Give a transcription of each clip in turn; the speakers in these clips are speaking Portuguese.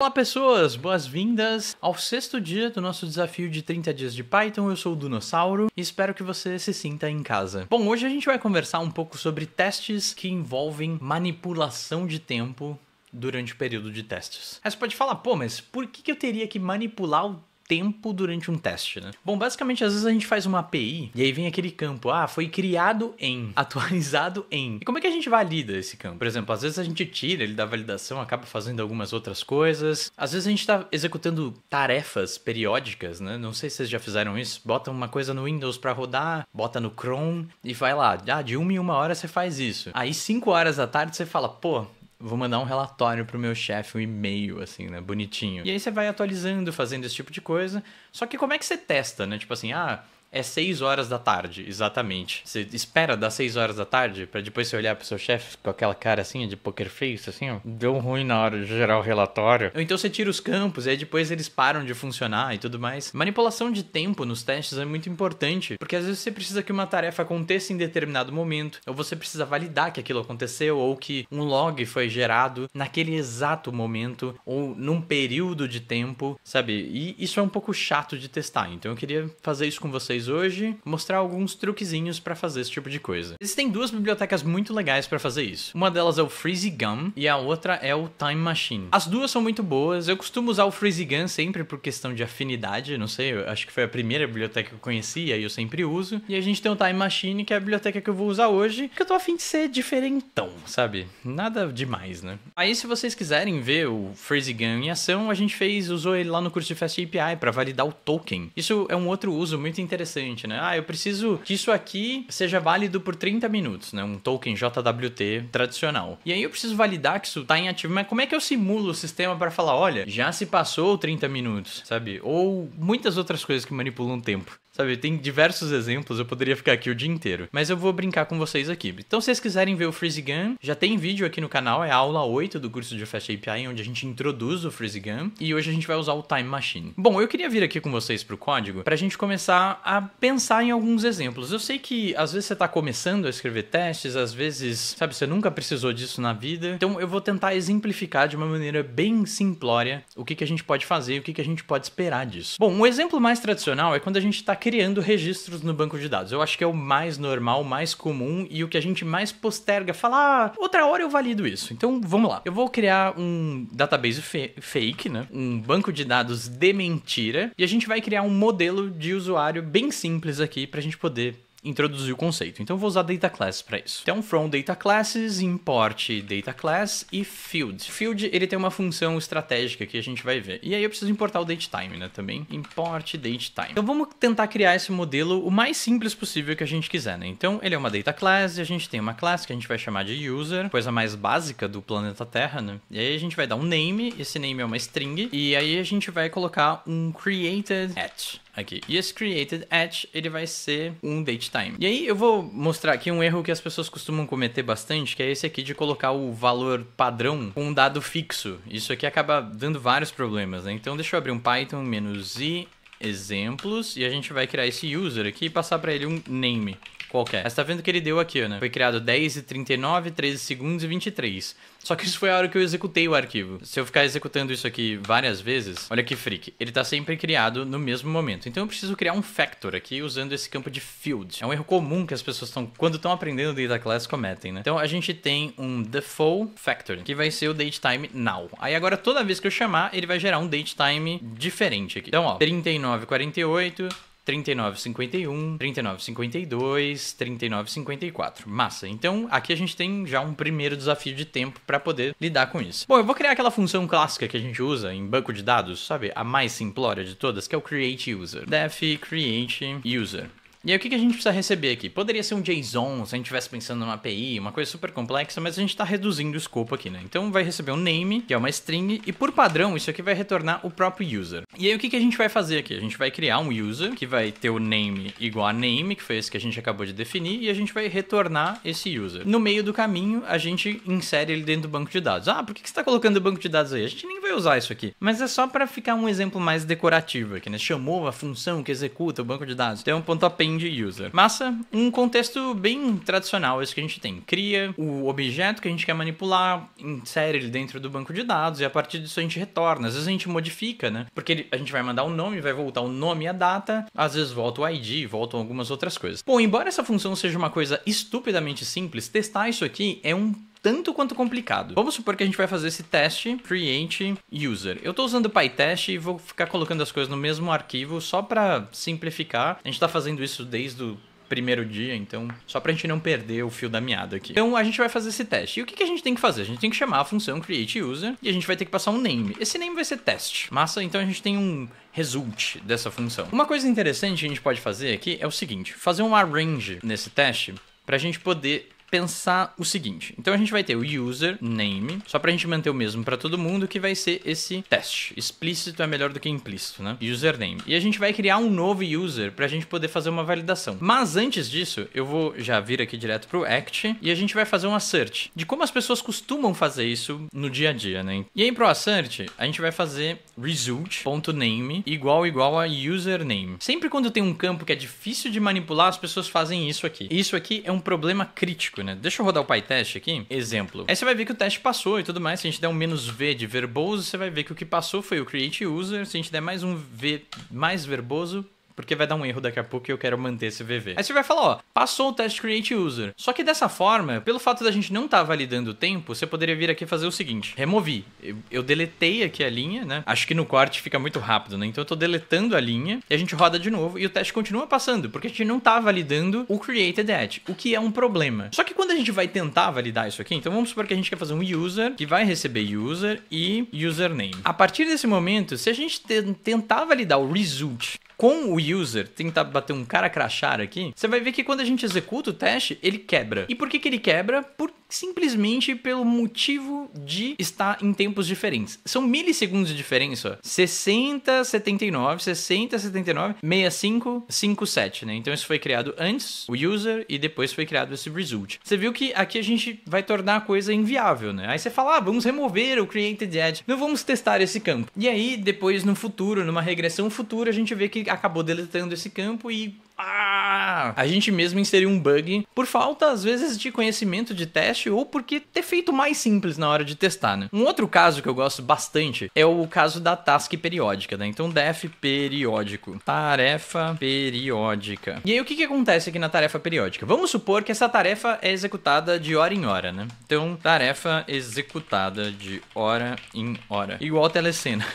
Olá pessoas, boas-vindas ao sexto dia do nosso desafio de 30 dias de Python. Eu sou o Dunossauro e espero que você se sinta em casa. Bom, hoje a gente vai conversar um pouco sobre testes que envolvem manipulação de tempo durante o período de testes. Aí você pode falar, pô, mas por que eu teria que manipular o tempo durante um teste, né? Bom, basicamente, às vezes a gente faz uma API e aí vem aquele campo, ah, foi criado em, atualizado em. E como é que a gente valida esse campo? Por exemplo, às vezes a gente tira ele da validação, acaba fazendo algumas outras coisas. Às vezes a gente tá executando tarefas periódicas, né? Não sei se vocês já fizeram isso. Bota uma coisa no Windows pra rodar, bota no Chrome e vai lá. Ah, de 1 em 1 hora você faz isso. Aí 5 horas da tarde você fala, pô, vou mandar um relatório pro meu chefe, um e-mail, assim, né? Bonitinho. E aí você vai atualizando, fazendo esse tipo de coisa. Só que como é que você testa, né? Tipo assim, ah, é 6 horas da tarde, exatamente. Você espera dar 6 horas da tarde pra depois você olhar pro seu chefe com aquela cara assim, de poker face, assim, ó. Deu ruim na hora de gerar o relatório. Ou então você tira os campos e aí depois eles param de funcionar e tudo mais. Manipulação de tempo nos testes é muito importante, porque às vezes você precisa que uma tarefa aconteça em determinado momento, ou você precisa validar que aquilo aconteceu, ou que um log foi gerado naquele exato momento, ou num período de tempo, sabe? E isso é um pouco chato de testar, então eu queria fazer isso com vocês hoje, mostrar alguns truquezinhos para fazer esse tipo de coisa. Existem duas bibliotecas muito legais para fazer isso. Uma delas é o freezegun e a outra é o time machine. As duas são muito boas. Eu costumo usar o freezegun sempre por questão de afinidade, não sei, eu acho que foi a primeira biblioteca que eu conheci e aí eu sempre uso. E a gente tem o time machine, que é a biblioteca que eu vou usar hoje, que eu tô afim de ser diferentão, sabe? Nada demais, né? Aí se vocês quiserem ver o freezegun em ação, a gente usou ele lá no curso de FastAPI para validar o token. Isso é um outro uso muito interessante. Né? Ah, eu preciso que isso aqui seja válido por 30 minutos, né? Um token JWT tradicional. E aí eu preciso validar que isso tá em ativo, mas como é que eu simulo o sistema para falar, olha, já se passou 30 minutos, sabe? Ou muitas outras coisas que manipulam o tempo. Sabe, tem diversos exemplos, eu poderia ficar aqui o dia inteiro. Mas eu vou brincar com vocês aqui. Então, se vocês quiserem ver o freezegun, já tem vídeo aqui no canal, é a aula 8 do curso de FastAPI, onde a gente introduz o freezegun. E hoje a gente vai usar o time machine. Bom, eu queria vir aqui com vocês pro código, pra gente começar a pensar em alguns exemplos. Eu sei que, às vezes, você tá começando a escrever testes, às vezes, sabe, você nunca precisou disso na vida. Então, eu vou tentar exemplificar de uma maneira bem simplória o que a gente pode fazer e o que a gente pode esperar disso. Bom, um exemplo mais tradicional é quando a gente tá criando registros no banco de dados. Eu acho que é o mais normal, mais comum e o que a gente mais posterga, falar outra hora eu valido isso. Então, vamos lá. Eu vou criar um database fake, né? Um banco de dados de mentira e a gente vai criar um modelo de usuário bem simples aqui pra gente poder introduzir o conceito. Então, eu vou usar data class para isso. Então, from data classes, import data class e field. Field, ele tem uma função estratégica que a gente vai ver. E aí eu preciso importar o datetime, né, também. Import datetime. Então, vamos tentar criar esse modelo o mais simples possível que a gente quiser, né? Então, ele é uma data class, a gente tem uma classe que a gente vai chamar de user, coisa mais básica do planeta Terra, né? E aí a gente vai dar um name, esse name é uma string, e aí a gente vai colocar um created at aqui. E esse created at, ele vai ser um datetime. E aí eu vou mostrar aqui um erro que as pessoas costumam cometer bastante, que é esse aqui de colocar o valor padrão com um dado fixo. Isso aqui acaba dando vários problemas, né? Então deixa eu abrir um Python, -i, exemplos, e a gente vai criar esse user aqui e passar para ele um name qualquer. Mas tá vendo que ele deu aqui, né? Foi criado 10:39, 13 segundos e 23. Só que isso foi a hora que eu executei o arquivo. Se eu ficar executando isso aqui várias vezes, olha que freak. Ele tá sempre criado no mesmo momento. Então eu preciso criar um factor aqui usando esse campo de field. É um erro comum que as pessoas estão, quando estão aprendendo data class, cometem, né? Então a gente tem um default factor, que vai ser o datetime now. Aí agora toda vez que eu chamar, ele vai gerar um datetime diferente aqui. Então, ó, 39:48... 39:51, 39:52, 39:54. Massa. Então, aqui a gente tem já um primeiro desafio de tempo para poder lidar com isso. Bom, eu vou criar aquela função clássica que a gente usa em banco de dados, sabe? A mais simplória de todas, que é o createUser. Def createUser. E aí o que a gente precisa receber aqui? Poderia ser um JSON, se a gente estivesse pensando numa API, uma coisa super complexa, mas a gente está reduzindo o escopo aqui, né? Então vai receber um name, que é uma string, e por padrão isso aqui vai retornar o próprio user. E aí o que a gente vai fazer aqui? A gente vai criar um user, que vai ter o name igual a name, que foi esse que a gente acabou de definir, e a gente vai retornar esse user. No meio do caminho, a gente insere ele dentro do banco de dados. Ah, por que você está colocando o banco de dados aí? A gente nem vai usar isso aqui. Mas é só para ficar um exemplo mais decorativo aqui, né? Chamou a função que executa o banco de dados. Tem um pontapé end user. Massa, um contexto bem tradicional, isso que a gente tem. Cria o objeto que a gente quer manipular, insere ele dentro do banco de dados e a partir disso a gente retorna. Às vezes a gente modifica, né? Porque a gente vai mandar o nome, vai voltar o nome e a data, às vezes volta o ID, voltam algumas outras coisas. Bom, embora essa função seja uma coisa estupidamente simples, testar isso aqui é um tanto quanto complicado. Vamos supor que a gente vai fazer esse teste create user. Eu estou usando o pytest e vou ficar colocando as coisas no mesmo arquivo só para simplificar. A gente está fazendo isso desde o primeiro dia, então só pra gente não perder o fio da meada aqui. Então a gente vai fazer esse teste. E o que a gente tem que fazer? A gente tem que chamar a função createUser e a gente vai ter que passar um name. Esse name vai ser teste. Massa, então a gente tem um result dessa função. Uma coisa interessante que a gente pode fazer aqui é o seguinte, fazer um arrange nesse teste pra gente poder pensar o seguinte. Então a gente vai ter o user name, só pra gente manter o mesmo pra todo mundo, que vai ser esse teste. Explícito é melhor do que implícito, né? Username. E a gente vai criar um novo user pra gente poder fazer uma validação. Mas antes disso, eu vou já vir aqui direto pro Act e a gente vai fazer um assert de como as pessoas costumam fazer isso no dia a dia, né? E aí pro assert, a gente vai fazer result.name igual a username. Sempre quando tem um campo que é difícil de manipular, as pessoas fazem isso aqui. E isso aqui é um problema crítico, né? Deixa eu rodar o pytest aqui, exemplo. Aí você vai ver que o teste passou e tudo mais. Se a gente der um -v de verboso, você vai ver que o que passou foi o create user. Se a gente der mais um v mais verboso, porque vai dar um erro daqui a pouco e eu quero manter esse VV. Aí você vai falar, ó, passou o teste create user. Só que dessa forma, pelo fato da gente não estar validando o tempo, você poderia vir aqui fazer o seguinte, removi. Eu deletei aqui a linha, né? Acho que no corte fica muito rápido, né? Então eu tô deletando a linha e a gente roda de novo e o teste continua passando, porque a gente não tá validando o created at, o que é um problema. Só que quando a gente vai tentar validar isso aqui, então vamos supor que a gente quer fazer um user, que vai receber user e username. A partir desse momento, se a gente tentar validar o result com o user, tentar bater um cara crachar aqui, você vai ver que quando a gente executa o teste, ele quebra. E por que ele quebra? Simplesmente pelo motivo de estar em tempos diferentes. São milissegundos de diferença, ó. 60, 79, 60, 79, 65, 57, né? Então isso foi criado antes, o user, e depois foi criado esse result. Você viu que aqui a gente vai tornar a coisa inviável, né? Aí você fala, ah, vamos remover o created at, não vamos testar esse campo. E aí, depois, no futuro, numa regressão futura, a gente vê que acabou deletando esse campo e... ah, a gente mesmo inseriu um bug por falta, às vezes, de conhecimento de teste ou porque ter feito mais simples na hora de testar, né? Um outro caso que eu gosto bastante é o caso da task periódica, né? Então, def periódico, tarefa periódica. E aí, o que acontece aqui na tarefa periódica? Vamos supor que essa tarefa é executada de hora em hora, né? Então, tarefa executada de hora em hora. Igual a telecena.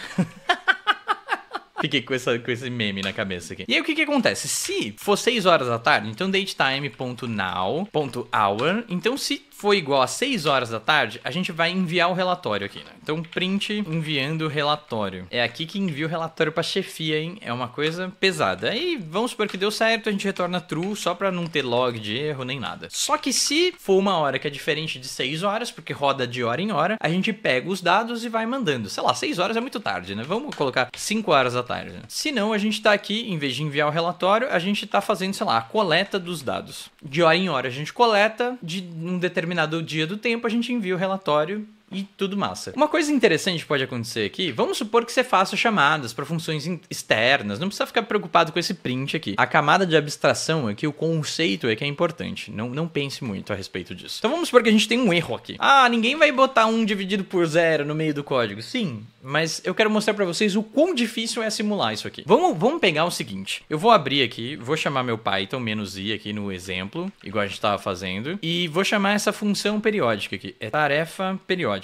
Fiquei com esse meme na cabeça aqui. E aí o que acontece? Se for 6 horas da tarde, então datetime.now.hour, então se for igual a 6 horas da tarde, a gente vai enviar o relatório aqui, né? Então print enviando relatório. É aqui que envia o relatório pra chefia, hein? É uma coisa pesada. Aí vamos supor que deu certo, a gente retorna true só pra não ter log de erro nem nada. Só que se for uma hora que é diferente de 6 horas, porque roda de hora em hora, a gente pega os dados e vai mandando. Sei lá, 6 horas é muito tarde, né? Vamos colocar 5 horas da tarde. Se não, a gente tá aqui, em vez de enviar o relatório, a gente tá fazendo, sei lá, a coleta dos dados. De hora em hora a gente coleta, de um determinado dia do tempo a gente envia o relatório e tudo massa. Uma coisa interessante que pode acontecer aqui, vamos supor que você faça chamadas para funções externas, não precisa ficar preocupado com esse print aqui. A camada de abstração aqui, o conceito é que é importante, não pense muito a respeito disso. Então vamos supor que a gente tem um erro aqui. Ah, ninguém vai botar 1 dividido por 0 no meio do código. Sim, mas eu quero mostrar para vocês o quão difícil é simular isso aqui. Vamos pegar o seguinte, eu vou abrir aqui, vou chamar meu Python -i aqui no exemplo, igual a gente estava fazendo, e vou chamar essa função periódica aqui, é tarefa periódica.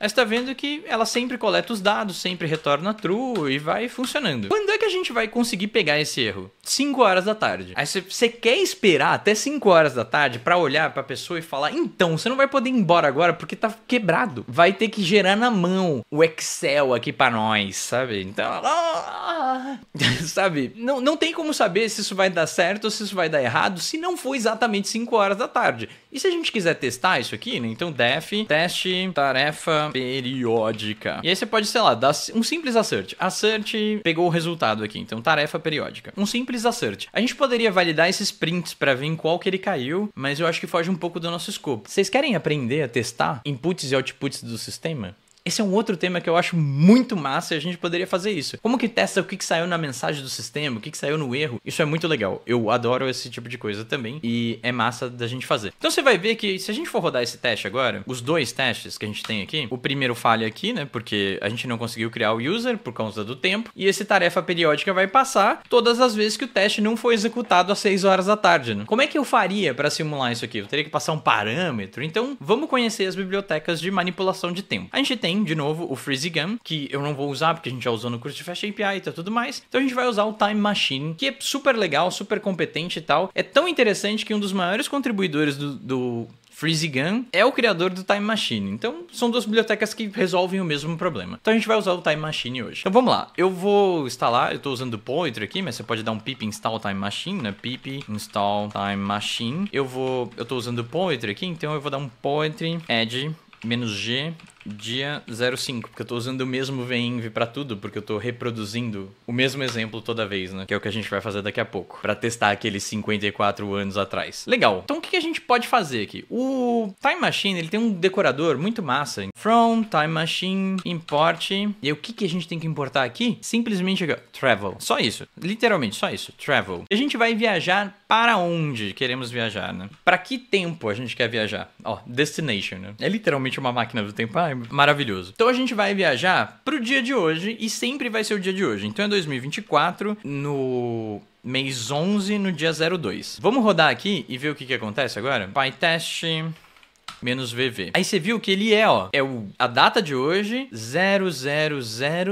Aí você tá vendo que ela sempre coleta os dados, sempre retorna true e vai funcionando. Quando é que a gente vai conseguir pegar esse erro? 5 horas da tarde. Aí você quer esperar até 5 horas da tarde pra olhar pra pessoa e falar, então, você não vai poder ir embora agora porque tá quebrado. Vai ter que gerar na mão o Excel aqui pra nós, sabe? Então, sabe? Não tem como saber se isso vai dar certo ou se isso vai dar errado se não for exatamente 5 horas da tarde. E se a gente quiser testar isso aqui, né? Então, def, teste, tarefa periódica. E aí você pode, sei lá, dar um simples assert. Assert pegou o resultado aqui, então tarefa periódica. Um simples assert. A gente poderia validar esses prints pra ver em qual que ele caiu, mas eu acho que foge um pouco do nosso escopo. Vocês querem aprender a testar inputs e outputs do sistema? Esse é um outro tema que eu acho muito massa e a gente poderia fazer isso. Como que testa o que saiu na mensagem do sistema, o que saiu no erro? Isso é muito legal. Eu adoro esse tipo de coisa também e é massa da gente fazer. Então você vai ver que se a gente for rodar esse teste agora, os dois testes que a gente tem aqui, o primeiro falha aqui, né? Porque a gente não conseguiu criar o user por causa do tempo. E esse tarefa periódica vai passar todas as vezes que o teste não foi executado às 6 horas da tarde, né? Como é que eu faria para simular isso aqui? Eu teria que passar um parâmetro. Então vamos conhecer as bibliotecas de manipulação de tempo. A gente tem, de novo, o freezegun, que eu não vou usar porque a gente já usou no curso de FastAPI e tá tudo mais. Então a gente vai usar o time machine, que é super legal, super competente e tal. É tão interessante que um dos maiores contribuidores do freezegun é o criador do Time Machine. Então, são duas bibliotecas que resolvem o mesmo problema. Então, a gente vai usar o Time Machine hoje. Então, vamos lá. Eu vou instalar, eu estou usando o Poetry aqui, mas você pode dar um pip install Time Machine, né? Pip install Time Machine. Eu estou usando o Poetry aqui, então eu vou dar um Poetry add -g dia 05, porque eu tô usando o mesmo venv pra tudo, porque eu tô reproduzindo o mesmo exemplo toda vez, né? Que é o que a gente vai fazer daqui a pouco, pra testar aqueles 54 anos atrás. Legal. Então o que a gente pode fazer aqui? O Time Machine, ele tem um decorador muito massa. From Time Machine, import. E o que a gente tem que importar aqui? Simplesmente travel. Só isso. Literalmente, só isso. Travel. E a gente vai viajar para onde queremos viajar, né? Pra que tempo a gente quer viajar? Ó, destination, né? É literalmente uma máquina do tempo. Ai, maravilhoso. Então a gente vai viajar pro dia de hoje e sempre vai ser o dia de hoje. Então é 2024 no mês 11 no dia 02. Vamos rodar aqui e ver o que acontece agora? Pytest -vv. Aí você viu que ele é, ó, a data de hoje,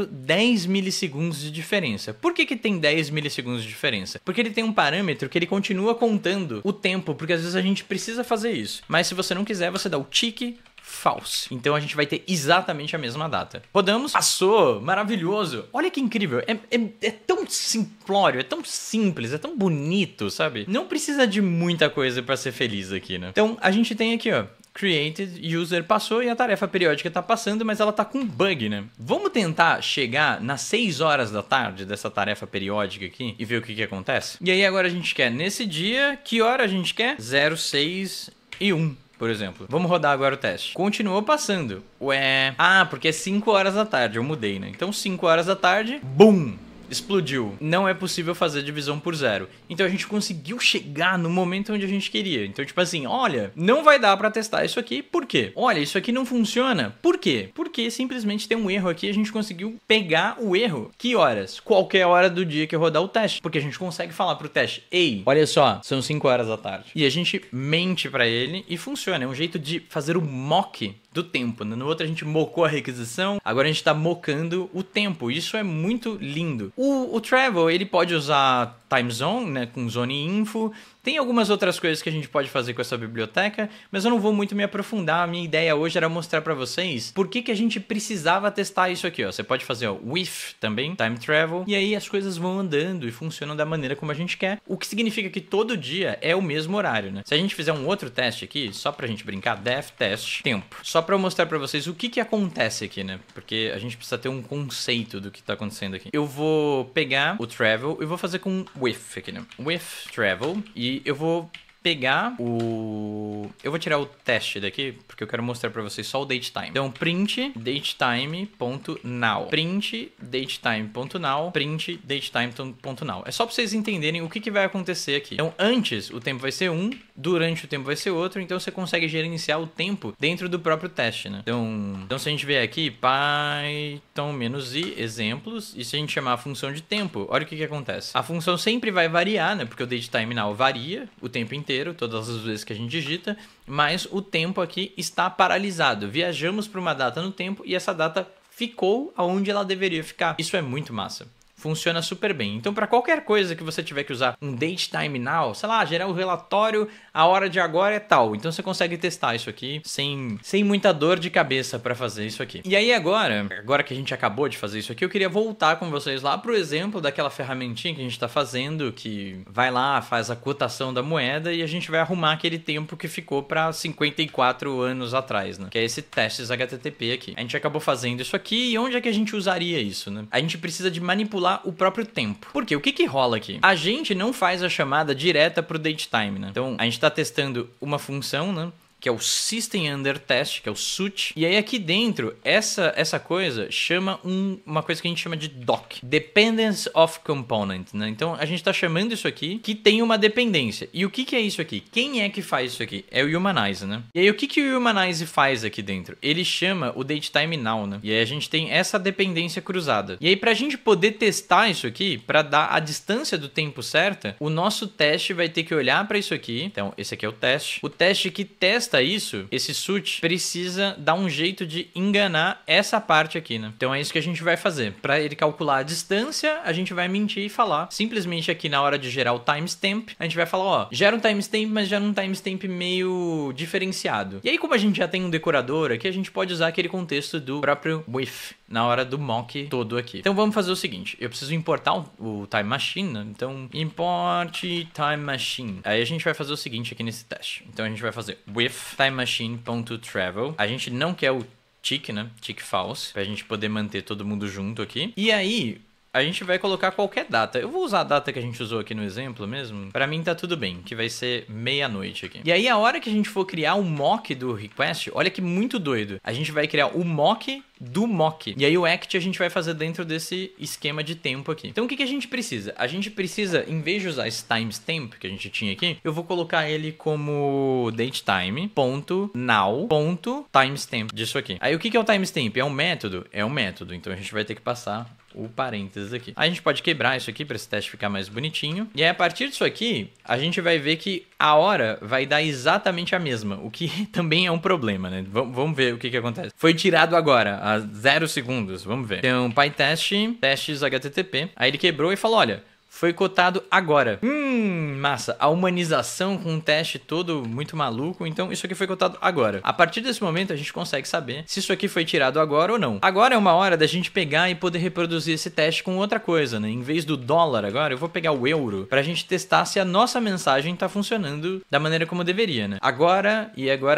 10 milissegundos de diferença. Por que que tem 10 milissegundos de diferença? Porque ele tem um parâmetro que ele continua contando o tempo, porque às vezes a gente precisa fazer isso. Mas se você não quiser, você dá o tique false. Então a gente vai ter exatamente a mesma data. Rodamos. Passou. Maravilhoso. Olha que incrível. É tão simplório, é tão simples, é tão bonito, sabe? Não precisa de muita coisa pra ser feliz aqui, né? Então a gente tem aqui, ó. Created, user passou e a tarefa periódica tá passando, mas ela tá com bug, né? Vamos tentar chegar nas 6 horas da tarde dessa tarefa periódica aqui e ver o que acontece? E aí agora a gente quer nesse dia, que hora a gente quer? 06:01. Por exemplo. Vamos rodar agora o teste. Continuou passando. Ué... Ah, porque é 5 horas da tarde. Eu mudei, né? Então, 5 horas da tarde... Bum! Explodiu. Não é possível fazer divisão por zero. Então, a gente conseguiu chegar no momento onde a gente queria. Então, tipo assim, olha, não vai dar pra testar isso aqui. Por quê? Olha, isso aqui não funciona. Por quê? Porque simplesmente tem um erro aqui. A gente conseguiu pegar o erro. Que horas? Qualquer hora do dia que eu rodar o teste. Porque a gente consegue falar pro teste, ei, olha só, são 5 horas da tarde. E a gente mente pra ele e funciona. É um jeito de fazer o mock do tempo, né? No outro a gente mocou a requisição, agora a gente tá mocando o tempo. Isso é muito lindo. O travel, ele pode usar time zone, né, com zone info. Tem algumas outras coisas que a gente pode fazer com essa biblioteca, mas eu não vou muito me aprofundar. A minha ideia hoje era mostrar pra vocês por que a gente precisava testar isso aqui, ó. Você pode fazer, ó, with também, time travel, e aí as coisas vão andando e funcionam da maneira como a gente quer, o que significa que todo dia é o mesmo horário, né? Se a gente fizer um outro teste aqui, só pra gente brincar, def test tempo, só pra eu mostrar pra vocês o que acontece aqui, né? Porque a gente precisa ter um conceito do que tá acontecendo aqui. Eu vou pegar o travel e vou fazer com with aqui, né? With travel, e eu vou pegar o... Eu vou tirar o teste daqui, porque eu quero mostrar pra vocês só o datetime. Então, print datetime.now. Print datetime.now. Print datetime.now. É só pra vocês entenderem o que vai acontecer aqui. Então, antes o tempo vai ser um, durante o tempo vai ser outro, então você consegue gerenciar o tempo dentro do próprio teste, né? Então se a gente vier aqui, python -i, exemplos, e se a gente chamar a função de tempo, olha o que acontece. A função sempre vai variar, né? Porque o datetime now varia o tempo inteiro, todas as vezes que a gente digita, mas o tempo aqui está paralisado. Viajamos para uma data no tempo e essa data ficou aonde ela deveria ficar. Isso é muito massa. Funciona super bem. Então, para qualquer coisa que você tiver que usar um datetime now, sei lá, gerar um relatório, a hora de agora é tal. Então, você consegue testar isso aqui sem muita dor de cabeça para fazer isso aqui. E aí, agora que a gente acabou de fazer isso aqui, eu queria voltar com vocês lá pro exemplo daquela ferramentinha que a gente tá fazendo, que vai lá, faz a cotação da moeda e a gente vai arrumar aquele tempo que ficou para 54 anos atrás, né? Que é esse testes HTTP aqui. A gente acabou fazendo isso aqui e onde é que a gente usaria isso, né? A gente precisa de manipular o próprio tempo. Porque o que rola aqui? A gente não faz a chamada direta pro datetime, né? Então, a gente tá testando uma função, né? que é o System Under Test, que é o SUT. E aí aqui dentro, essa coisa chama uma coisa que a gente chama de DOC, Dependence of Component, né? Então a gente está chamando isso aqui que tem uma dependência. E o que é isso aqui? Quem é que faz isso aqui? É o Humanize, né? E aí o que o Humanize faz aqui dentro? Ele chama o datetime now, né? E aí a gente tem essa dependência cruzada. E aí pra gente poder testar isso aqui, pra dar a distância do tempo certa, o nosso teste vai ter que olhar pra isso aqui. Então esse aqui é o teste. O teste que testa isso, esse SUT, precisa dar um jeito de enganar essa parte aqui, né? Então é isso que a gente vai fazer. Pra ele calcular a distância, a gente vai mentir e falar. Simplesmente aqui na hora de gerar o timestamp, a gente vai falar, ó, gera um timestamp, mas gera um timestamp meio diferenciado. E aí como a gente já tem um decorador aqui, a gente pode usar aquele contexto do próprio with na hora do mock todo aqui. Então vamos fazer o seguinte, eu preciso importar o time machine, né? Então import time machine. Aí a gente vai fazer o seguinte aqui nesse teste. Então a gente vai fazer with time machine.travel. A gente não quer o tick, né? Tick false, pra gente poder manter todo mundo junto aqui. E aí a gente vai colocar qualquer data. Eu vou usar a data que a gente usou aqui no exemplo mesmo. Pra mim tá tudo bem, que vai ser meia-noite aqui. E aí a hora que a gente for criar o mock do request, olha que muito doido. A gente vai criar o mock do mock. E aí o act a gente vai fazer dentro desse esquema de tempo aqui. Então o que a gente precisa? A gente precisa, em vez de usar esse timestamp que a gente tinha aqui, eu vou colocar ele como datetime.now.timestamp disso aqui. Aí o que é o timestamp? É um método? É um método. Então a gente vai ter que passar o parênteses aqui. A gente pode quebrar isso aqui para esse teste ficar mais bonitinho. E aí a partir disso aqui, a gente vai ver que a hora vai dar exatamente a mesma, o que também é um problema, né? Vamos ver o que acontece. Foi tirado agora, há 0 segundos, vamos ver. Então, pytest, testes http, aí ele quebrou e falou, olha, foi cotado agora. Massa, a humanização com um teste todo muito maluco, então isso aqui foi cotado agora. A partir desse momento a gente consegue saber se isso aqui foi tirado agora ou não. Agora é uma hora da gente pegar e poder reproduzir esse teste com outra coisa, né? Em vez do dólar agora, eu vou pegar o euro pra gente testar se a nossa mensagem tá funcionando da maneira como deveria, né? Agora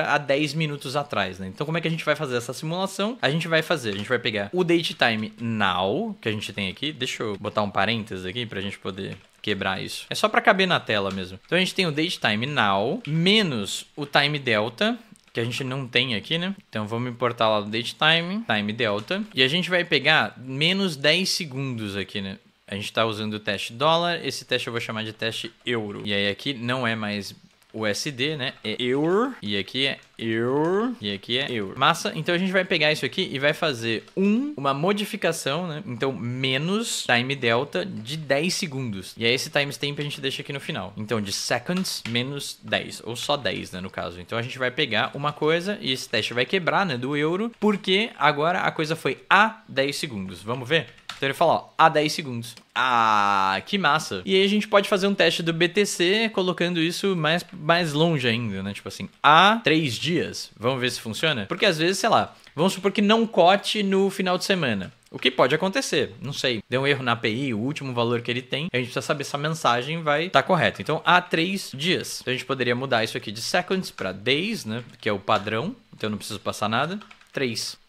há 10 minutos atrás, né? Então como é que a gente vai fazer essa simulação? A gente vai pegar o datetime now, que a gente tem aqui, deixa eu botar um parênteses aqui pra gente poder quebrar isso. É só para caber na tela mesmo. Então a gente tem o datetime now menos o timedelta, que a gente não tem aqui, né? Então vamos importar lá do datetime, timedelta, e a gente vai pegar menos 10 segundos aqui, né? A gente tá usando o teste dólar, esse teste eu vou chamar de teste euro. E aí aqui não é mais USD, né? É EUR. E aqui é EUR. E aqui é EUR. Massa. Então a gente vai pegar isso aqui e vai fazer uma modificação, né? Então, menos time delta de 10 segundos. E aí esse timestamp a gente deixa aqui no final. Então, de seconds menos 10. Ou só 10, né? No caso. Então a gente vai pegar uma coisa e esse teste vai quebrar, né? Do euro. Porque agora a coisa foi a 10 segundos. Vamos ver? Então ele fala, ó, a 10 segundos. Ah, que massa. E aí a gente pode fazer um teste do BTC colocando isso mais longe ainda, né? Tipo assim, há 3 dias. Vamos ver se funciona? Porque às vezes, sei lá, vamos supor que não cote no final de semana. O que pode acontecer, não sei. Deu um erro na API, o último valor que ele tem. A gente precisa saber se a mensagem vai estar correta. Então, há 3 dias. Então a gente poderia mudar isso aqui de seconds para days, né? Que é o padrão. Então eu não preciso passar nada. 3.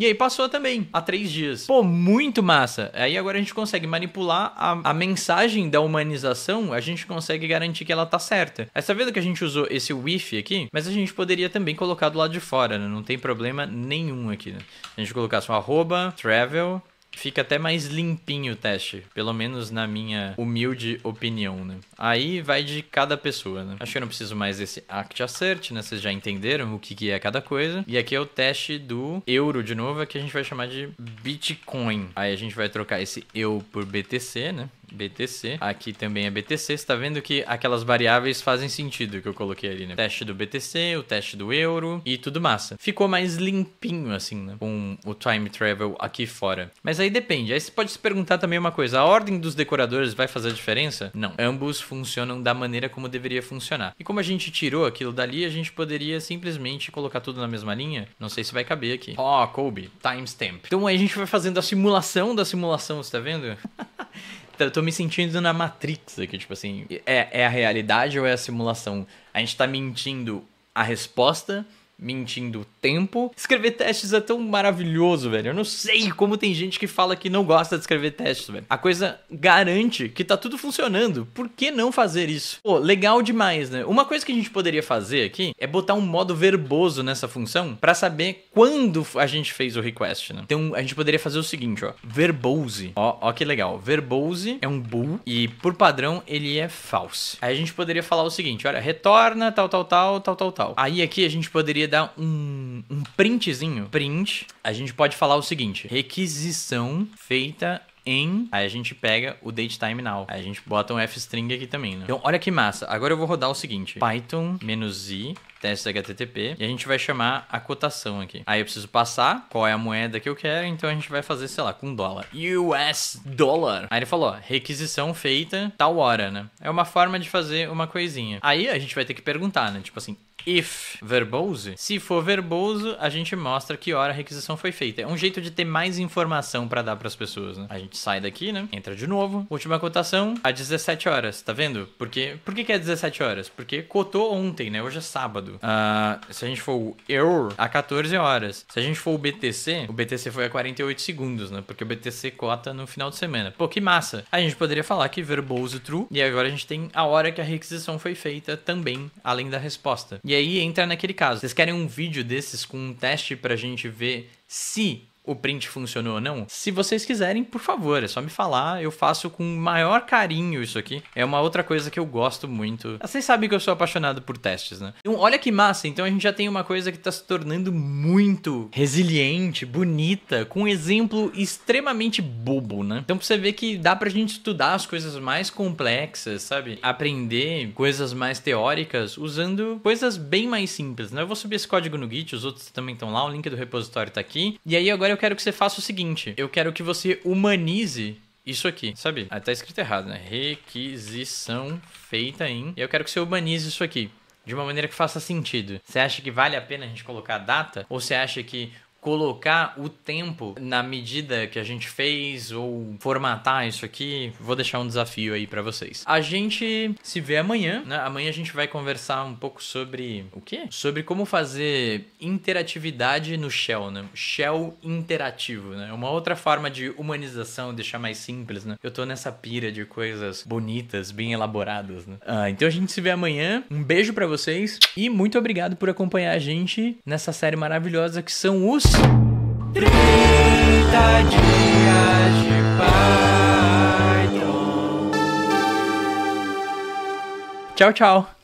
E aí passou também, há 3 dias. Pô, muito massa. Aí agora a gente consegue manipular a mensagem da humanização, a gente consegue garantir que ela tá certa. Essa vez que a gente usou esse with aqui, mas a gente poderia também colocar do lado de fora, né? Não tem problema nenhum aqui, né? A gente colocasse um @travel, fica até mais limpinho o teste, pelo menos na minha humilde opinião, né? Aí vai de cada pessoa, né? Acho que eu não preciso mais desse act assert, né? Vocês já entenderam o que é cada coisa. E aqui é o teste do euro de novo, que a gente vai chamar de Bitcoin. Aí a gente vai trocar esse eu por BTC, né? BTC, aqui também é BTC. Você tá vendo que aquelas variáveis fazem sentido que eu coloquei ali, né? O teste do BTC, o teste do euro e tudo massa. Ficou mais limpinho assim, né? Com o time travel aqui fora. Mas aí depende. Aí você pode se perguntar também uma coisa. A ordem dos decoradores vai fazer a diferença? Não. Ambos funcionam da maneira como deveria funcionar. E como a gente tirou aquilo dali, a gente poderia simplesmente colocar tudo na mesma linha. Não sei se vai caber aqui. Ó, coube. Timestamp. Então aí a gente vai fazendo a simulação da simulação, você tá vendo? Eu tô me sentindo na Matrix aqui, tipo assim, é a realidade ou é a simulação? A gente tá mentindo a resposta mentindo o tempo. Escrever testes é tão maravilhoso, velho. Eu não sei como tem gente que fala que não gosta de escrever testes, velho. A coisa garante que tá tudo funcionando. Por que não fazer isso? Pô, legal demais, né? Uma coisa que a gente poderia fazer aqui é botar um modo verboso nessa função pra saber quando a gente fez o request, né? Então, a gente poderia fazer o seguinte, ó. Verbose. Ó que legal. Verbose é um bool e, por padrão, ele é false. Aí a gente poderia falar o seguinte, olha, retorna tal, tal, tal, tal, tal, tal. Aí aqui a gente poderia dar um printzinho. Print, a gente pode falar o seguinte, requisição feita em... Aí a gente pega o datetime now. Aí a gente bota um f-string aqui também, né? Então, olha que massa. Agora eu vou rodar o seguinte, python -i teste HTTP, e a gente vai chamar a cotação aqui. Aí eu preciso passar qual é a moeda que eu quero, então a gente vai fazer, sei lá, com dólar. US dólar. Aí ele falou, ó, requisição feita tal hora, né? É uma forma de fazer uma coisinha. Aí a gente vai ter que perguntar, né? Tipo assim, if verbose. Se for verboso, a gente mostra que hora a requisição foi feita. É um jeito de ter mais informação pra dar pras pessoas, né? A gente sai daqui, né? Entra de novo. Última cotação, a 17 horas, tá vendo? Por que que é 17 horas? Porque cotou ontem, né? Hoje é sábado. Se a gente for o EUR, a 14 horas. Se a gente for o BTC foi a 48 segundos, né? Porque o BTC cota no final de semana. Pô, que massa! A gente poderia falar que verbose true, e agora a gente tem a hora que a requisição foi feita também, além da resposta. E aí entra naquele caso. Vocês querem um vídeo desses com um teste pra gente ver se o print funcionou ou não? Se vocês quiserem, por favor, é só me falar. Eu faço com o maior carinho isso aqui. É uma outra coisa que eu gosto muito. Vocês sabem que eu sou apaixonado por testes, né? Então, olha que massa. Então, a gente já tem uma coisa que tá se tornando muito resiliente, bonita, com um exemplo extremamente bobo, né? Então, pra você ver que dá pra gente estudar as coisas mais complexas, sabe? Aprender coisas mais teóricas usando coisas bem mais simples, né? Eu vou subir esse código no Git, os outros também estão lá, o link do repositório tá aqui. E aí, agora eu quero que você faça o seguinte, eu quero que você humanize isso aqui, sabe? Ah, tá escrito errado, né? Requisição feita em... Eu quero que você humanize isso aqui, de uma maneira que faça sentido. Você acha que vale a pena a gente colocar a data? Ou você acha que colocar o tempo na medida que a gente fez ou formatar isso aqui, vou deixar um desafio aí pra vocês. A gente se vê amanhã, né? Amanhã a gente vai conversar um pouco sobre... O quê? Sobre como fazer interatividade no Shell, né? Shell interativo, né? Uma outra forma de humanização, deixar mais simples, né? Eu tô nessa pira de coisas bonitas, bem elaboradas, né? Então a gente se vê amanhã. Um beijo pra vocês e muito obrigado por acompanhar a gente nessa série maravilhosa que são os 30 dias de Python. Tchau, tchau.